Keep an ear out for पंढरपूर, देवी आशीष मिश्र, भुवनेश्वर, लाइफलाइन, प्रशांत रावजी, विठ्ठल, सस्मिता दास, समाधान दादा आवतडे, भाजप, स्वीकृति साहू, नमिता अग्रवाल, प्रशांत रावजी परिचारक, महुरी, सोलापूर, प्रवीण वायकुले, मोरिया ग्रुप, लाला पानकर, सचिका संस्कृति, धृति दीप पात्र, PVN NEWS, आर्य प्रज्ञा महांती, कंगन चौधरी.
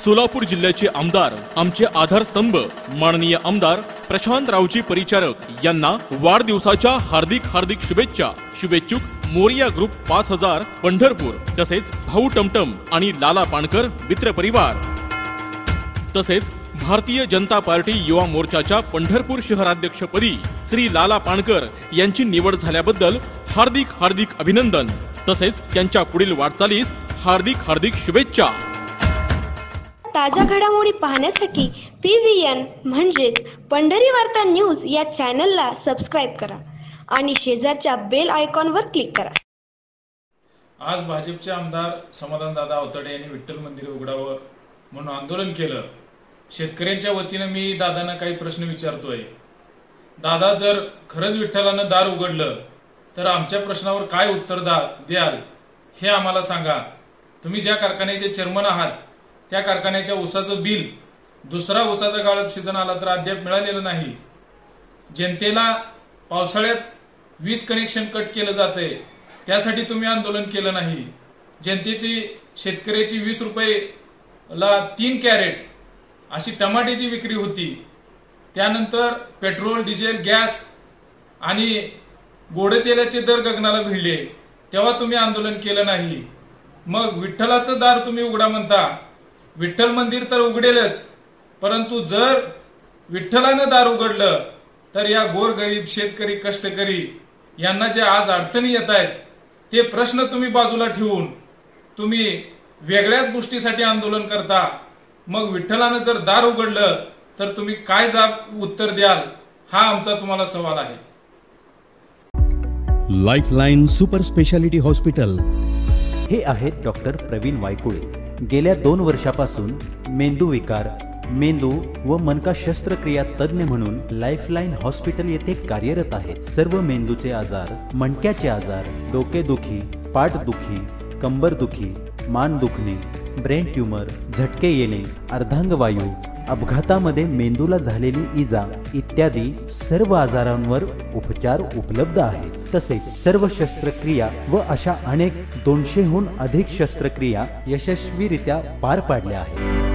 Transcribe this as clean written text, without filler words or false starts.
सोलापूर जिल्ह्याचे आमदार आमचे आधारस्तंभ माननीय आमदार प्रशांत रावजी परिचारक यांना वाढदिवसाच्या हार्दिक हार्दिक शुभेच्छा। शुभेच्छुक मोरिया ग्रुप 5000 पंढरपूर तसेच भाऊ टमटम आणि लाला पानकर मित्र परिवार तसेच भारतीय जनता पार्टी युवा मोर्चाच्या पंढरपूर शहराध्यक्षपदी श्री लाला पानकर यांची निवड झाल्याबद्दल हार्दिक हार्दिक अभिनंदन तसेच त्यांच्या पुढील वाटचालीस हार्दिक हार्दिक शुभेच्छा। ताजा घडामोडी पाहण्यासाठी PVN म्हणजे पंढरी वार्ता न्यूज या चॅनलला सबस्क्राइब करा आणि शेजारच्या बेल आयकॉनवर क्लिक करा। आज भाजपचे आमदार समाधान दादा आवतडे यांनी विठ्ठल मंदिर उघडावं म्हणून आंदोलन केलं। शेतकऱ्यांच्या वतीने मी दादांना काही प्रश्न विचारतोय। दादा, जर खरच विठ्ठलाने दार उघडलं तर आमच्या प्रश्नावर काय उत्तर द्याल हे आम्हाला सांगा। तुम्ही ज्या कारखान्याचे चेअरमन आहात त्या कारखान्याच्या ऊसाचं बिल दुसरा ऊसाचा गाळप सीजन आला तर अद्याप मिळालेलं नाही। जनतेला पावसाळ्यात वीज कनेक्शन कट केलं जाते, त्यासाठी तुम्ही आंदोलन केलं नाही। जनतेची शेतकऱ्याची 20 रुपयेला 3 कॅरेट अशी टमाट्याची विक्री होती। त्यानंतर पेट्रोल, डिझेल, गॅस आणि गोडे तेलाचे दर गगनाला भिडले, तेव्हा तुम्ही आंदोलन केलं नाही। मग विठ्ठलाचं दार तुम्ही उघडा म्हणता, विठ्ठल मंदिर तर उघडेलच, परंतु जर विठ्ठलाने दार उघडलं तर या गोरगरीब शेतकरी कष्टकरी यांना जे आज अडचणी येत आहेत ते प्रश्न तुम्ही बाजूला ठेवून तुम्ही वेगळ्याच गोष्टीसाठी आंदोलन करता। मग विठ्ठलाने जर दार उघडलं तर तुम्ही काय जबाब उत्तर द्याल हा आमचा तुम्हाला सवाल आहे। लाइफलाइन सुपर स्पेशालिटी हॉस्पिटल हे आहेत डॉक्टर प्रवीण वायकुले। गेल्या 2 वर्षापासून मेंदू विकार, मेंदू व मनका शस्त्रक्रिया तज्ञ म्हणून लाइफलाइन हॉस्पिटल येथे कार्यरत आहे। सर्व मेंदूचे आजार, मणक्याचे आजार, डोकेदुखी, पाठदुखी, कंबरदुखी, मान दुखणे, ब्रेन ट्यूमर, झटके येणे, अर्धांगवायू, अपघातामध्ये मेंदूला झालेली इजा इत्यादी सर्व आजारांवर उपचार उपलब्ध आहेत। तसेच सर्व शस्त्रक्रिया व अशा अनेक 200 अधिक शस्त्रक्रिया यशस्वीरित्या पार पाडल्या आहेत।